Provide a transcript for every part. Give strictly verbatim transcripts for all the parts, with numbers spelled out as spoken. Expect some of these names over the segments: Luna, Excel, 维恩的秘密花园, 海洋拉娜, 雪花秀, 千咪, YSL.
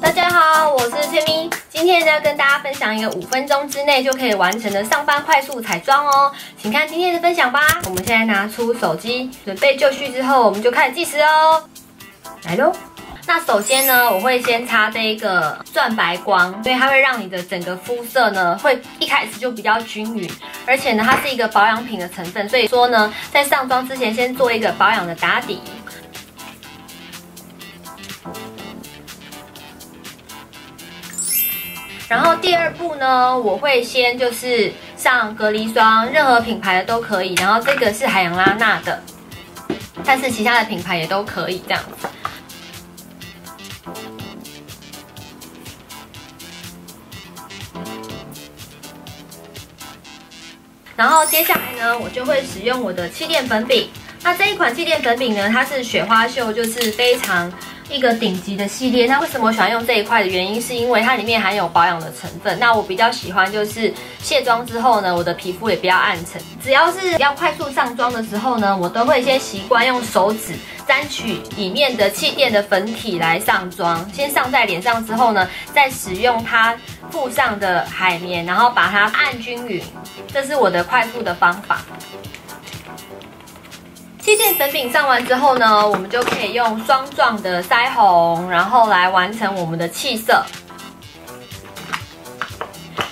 大家好，我是千咪，今天呢跟大家分享一个五分钟之内就可以完成的上班快速彩妆哦，请看今天的分享吧。我们现在拿出手机，准备就绪之后，我们就开始计时哦。来喽！ 那首先呢，我会先擦这个钻白光，因为它会让你的整个肤色呢，会一开始就比较均匀，而且呢，它是一个保养品的成分，所以说呢，在上妆之前先做一个保养的打底。然后第二步呢，我会先就是上隔离霜，任何品牌的都可以，然后这个是海洋拉娜的，但是其他的品牌也都可以这样子。 然后接下来呢，我就会使用我的气垫粉饼。那这一款气垫粉饼呢，它是雪花秀，就是非常一个顶级的系列。那为什么我喜欢用这一块的原因，是因为它里面含有保养的成分。那我比较喜欢就是卸妆之后呢，我的皮肤也比较暗沉。只要是要快速上妆的时候呢，我都会先习惯用手指沾取里面的气垫的粉体来上妆。先上在脸上之后呢，再使用它 附上的海绵，然后把它按均匀，这是我的快速的方法。气垫粉饼上完之后呢，我们就可以用霜状的腮红，然后来完成我们的气色。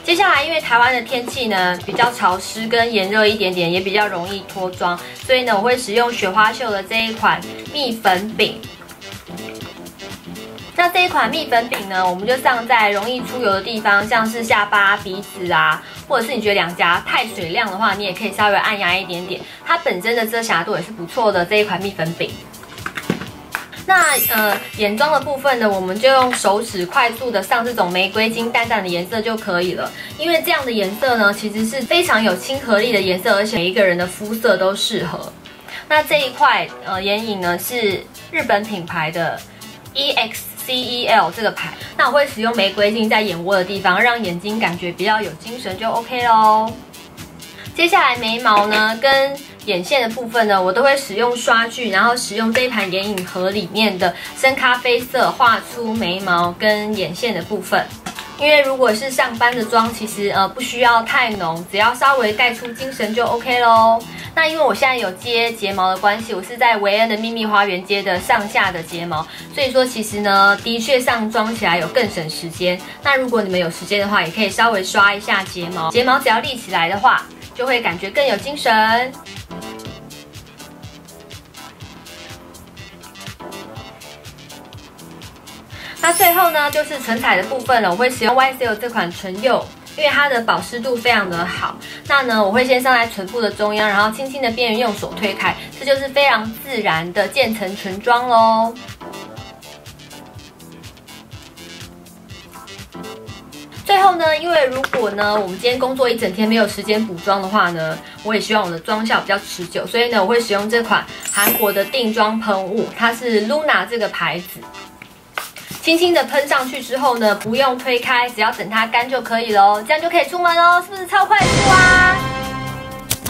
接下来，因为台湾的天气呢比较潮湿跟炎热一点点，也比较容易脱妆，所以呢，我会使用雪花秀的这一款蜜粉饼。 那这一款蜜粉饼呢，我们就上在容易出油的地方，像是下巴、鼻子啊，或者是你觉得两颊太水亮的话，你也可以稍微按压一点点。它本身的遮瑕度也是不错的这一款蜜粉饼。那呃，眼妆的部分呢，我们就用手指快速的上这种玫瑰金淡淡的颜色就可以了，因为这样的颜色呢，其实是非常有亲和力的颜色，而且每一个人的肤色都适合。那这一块呃眼影呢，是日本品牌的 E X C E L 这个牌，那我会使用玫瑰金在眼窝的地方，让眼睛感觉比较有精神就 OK 咯。接下来眉毛呢跟眼线的部分呢，我都会使用刷具，然后使用这一盘眼影盒里面的深咖啡色画出眉毛跟眼线的部分。因为如果是上班的妆，其实呃不需要太浓，只要稍微带出精神就 OK 咯。那因为我现在有接睫毛的关系，我是在维恩的秘密花园接的上下的睫毛，所以说其实呢，的确上妆起来有更省时间。那如果你们有时间的话，也可以稍微刷一下睫毛，睫毛只要立起来的话，就会感觉更有精神。 那最后呢，就是唇彩的部分了。我会使用 Y S L 这款唇釉，因为它的保湿度非常的好。那呢，我会先上在唇部的中央，然后轻轻的边缘用手推开，这就是非常自然的渐层唇妆咯。最后呢，因为如果呢，我们今天工作一整天没有时间补妆的话呢，我也希望我的妆效比较持久，所以呢，我会使用这款韩国的定妆喷雾，它是 Luna 这个牌子。 轻轻的喷上去之后呢，不用推开，只要等它干就可以咯，这样就可以出门咯，是不是超快速啊？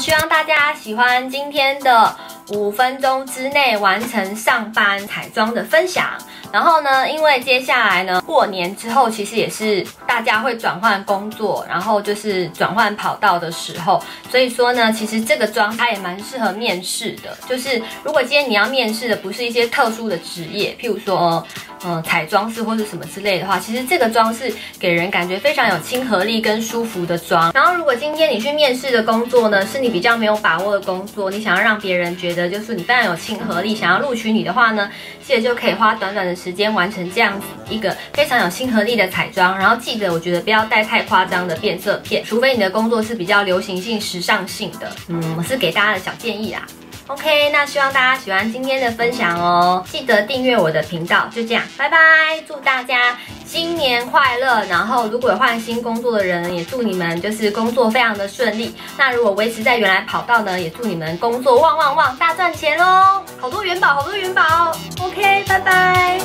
希望大家喜欢今天的五分钟之内完成上班彩妆的分享。然后呢，因为接下来呢，过年之后其实也是大家会转换工作，然后就是转换跑道的时候，所以说呢，其实这个妆它也蛮适合面试的。就是如果今天你要面试的不是一些特殊的职业，譬如说， 嗯，彩妆师或是什么之类的话，其实这个妆是给人感觉非常有亲和力跟舒服的妆。然后，如果今天你去面试的工作呢，是你比较没有把握的工作，你想要让别人觉得就是你非常有亲和力，想要录取你的话呢，记得就可以花短短的时间完成这样子一个非常有亲和力的彩妆。然后记得，我觉得不要带太夸张的变色片，除非你的工作是比较流行性、时尚性的。嗯，我是给大家的小建议啦。 OK， 那希望大家喜欢今天的分享哦，记得订阅我的频道，就这样，拜拜！祝大家新年快乐，然后如果有换新工作的人，也祝你们就是工作非常的顺利。那如果维持在原来跑道呢，也祝你们工作旺旺旺，大赚钱哦！好多元宝，好多元宝 ！OK， 拜拜。